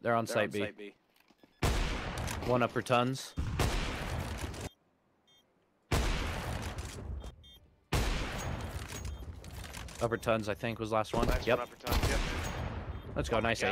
They're on site B. One upper tons. Upper tons, I think, was last one. Yep. Let's go. Nice ace.